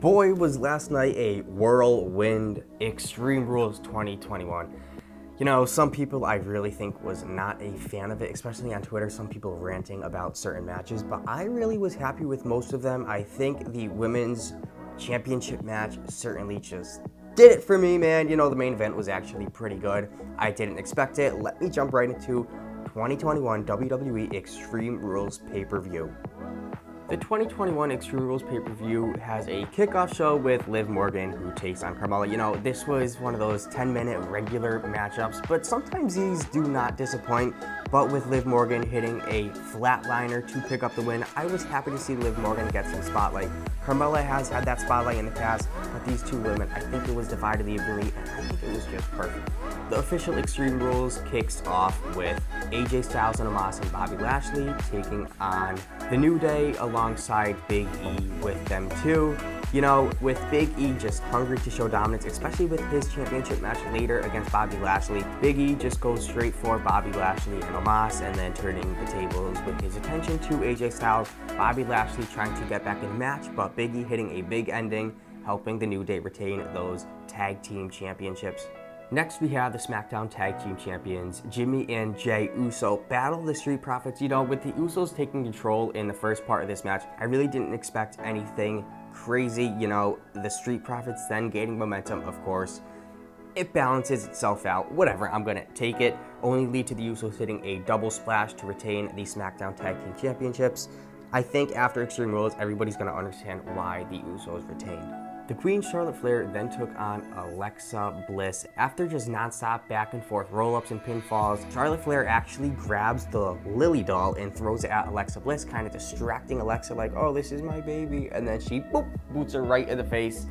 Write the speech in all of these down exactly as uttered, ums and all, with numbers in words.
Boy, was last night a whirlwind. Extreme Rules twenty twenty-one. You know, some people I really think was not a fan of it, especially on Twitter, some people ranting about certain matches, but I really was happy with most of them. I think the women's championship match certainly just did it for me, man. You know, the main event was actually pretty good. I didn't expect it. Let me jump right into twenty twenty-one W W E Extreme Rules pay-per-view. The twenty twenty-one Extreme Rules pay-per-view has a kickoff show with Liv Morgan, who takes on Carmella. You know, this was one of those ten minute regular matchups, but sometimes these do not disappoint. But with Liv Morgan hitting a flatliner to pick up the win, I was happy to see Liv Morgan get some spotlight. Carmella has had that spotlight in the past, but these two women, I think it was divided evenly, and I think it was just perfect. The official Extreme Rules kicks off with A J Styles and Omos and Bobby Lashley taking on The New Day alongside Big E with them too. You know, with Big E just hungry to show dominance, especially with his championship match later against Bobby Lashley. Big E just goes straight for Bobby Lashley and Omos, and then turning the tables with his attention to A J Styles. Bobby Lashley trying to get back in the match, but Big E hitting a big ending, helping The New Day retain those tag team championships. Next, we have the SmackDown Tag Team Champions, Jimmy and Jay Uso, battle the Street Profits. You know, with the Usos taking control in the first part of this match, I really didn't expect anything crazy. You know, the Street Profits then gaining momentum, of course. It balances itself out. Whatever, I'm going to take it. Only lead to the Usos hitting a double splash to retain the SmackDown Tag Team Championships. I think after Extreme Rules, everybody's going to understand why the Usos retained. The Queen, Charlotte Flair, then took on Alexa Bliss. After just non-stop back and forth roll-ups and pinfalls, Charlotte Flair actually grabs the Lily doll and throws it at Alexa Bliss, kind of distracting Alexa like, oh, this is my baby, and then she boop, boots her right in the face.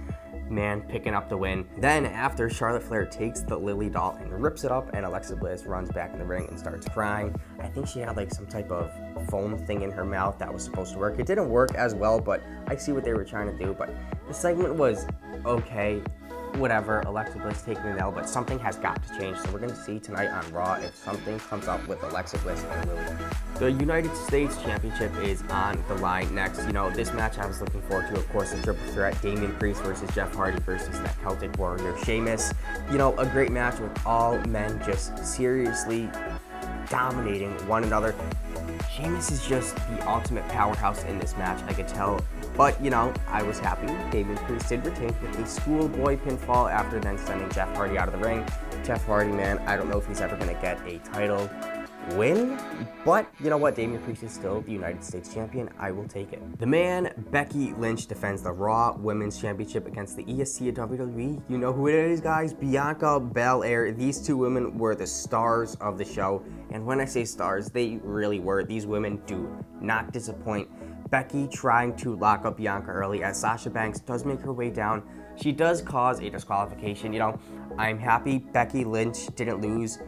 Man, picking up the win. Then after, Charlotte Flair takes the Lily doll and rips it up, and Alexa Bliss runs back in the ring and starts crying. I think she had like some type of foam thing in her mouth that was supposed to work. It didn't work as well, but I see what they were trying to do, but the segment was okay, whatever. Alexa Bliss taking the nail, but something has got to change, so we're going to see tonight on Raw if something comes up with Alexa Bliss and Lily. The United States Championship is on the line next. You know, this match I was looking forward to, of course, the triple threat, Damian Priest versus Jeff Hardy versus that Celtic warrior, Sheamus. You know, a great match with all men just seriously dominating one another. Sheamus is just the ultimate powerhouse in this match, I could tell. But, you know, I was happy. Damian Priest did retain with a schoolboy pinfall after then sending Jeff Hardy out of the ring. Jeff Hardy, man, I don't know if he's ever going to get a title win, but you know what? Damian Priest is still the United States champion. I will take it. The man, Becky Lynch, defends the Raw Women's Championship against the E S C of W W E. You know who it is, guys? Bianca Belair. These two women were the stars of the show, and when I say stars, they really were. These women do not disappoint. Becky trying to lock up Bianca early as Sasha Banks does make her way down. She does cause a disqualification. You know, I'm happy Becky Lynch didn't lose.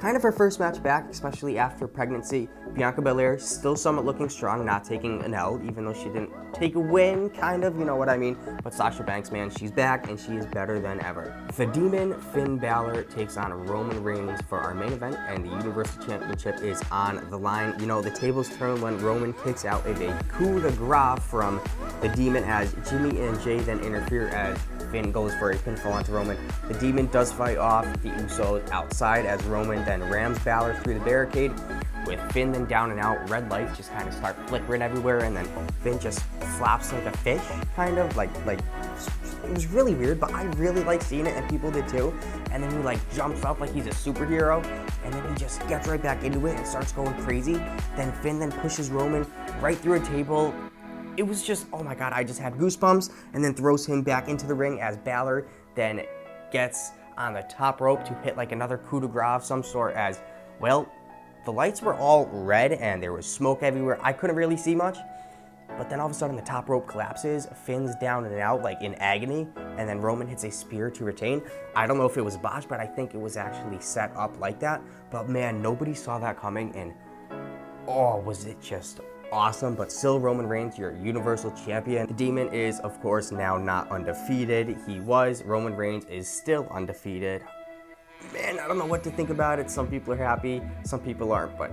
Kind of her first match back, especially after pregnancy. Bianca Belair still somewhat looking strong, not taking an L, even though she didn't take a win, kind of, you know what I mean. But Sasha Banks, man, she's back, and she is better than ever. The Demon, Finn Balor, takes on Roman Reigns for our main event, and the Universal Championship is on the line. You know, the tables turn when Roman kicks out a coup de grace from the Demon as Jimmy and Jay then interfere as Finn goes for a pinfall onto Roman. The Demon does fight off the Usos outside as Roman then rams Balor through the barricade. With Finn then down and out, red lights just kind of start flickering everywhere, and then Finn just flops like a fish, kind of like like it was really weird, but I really like seeing it, and people did too. And then he like jumps up like he's a superhero, and then he just gets right back into it and starts going crazy. Then Finn then pushes Roman right through a table. It was just, oh my god, I just had goosebumps. And then throws him back into the ring as Balor then gets on the top rope to hit like another coup de grace of some sort as, well, the lights were all red and there was smoke everywhere. I couldn't really see much. But then all of a sudden the top rope collapses, Finn's down and out like in agony, and then Roman hits a spear to retain. I don't know if it was botched, but I think it was actually set up like that. But man, nobody saw that coming, and oh, was it just awesome. But still, Roman Reigns, your Universal Champion. The Demon is, of course, now not undefeated. He was. Roman Reigns is still undefeated. Man, I don't know what to think about it. Some people are happy, some people aren't, but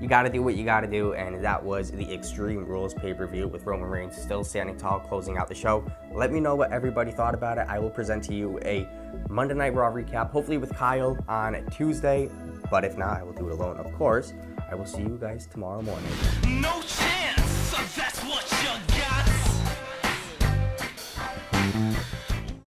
you gotta do what you gotta do, and that was the Extreme Rules pay-per-view with Roman Reigns still standing tall, closing out the show. Let me know what everybody thought about it. I will present to you a Monday Night Raw recap, hopefully with Kyle on Tuesday, but if not, I will do it alone, of course. I will see you guys tomorrow morning. No chance of that.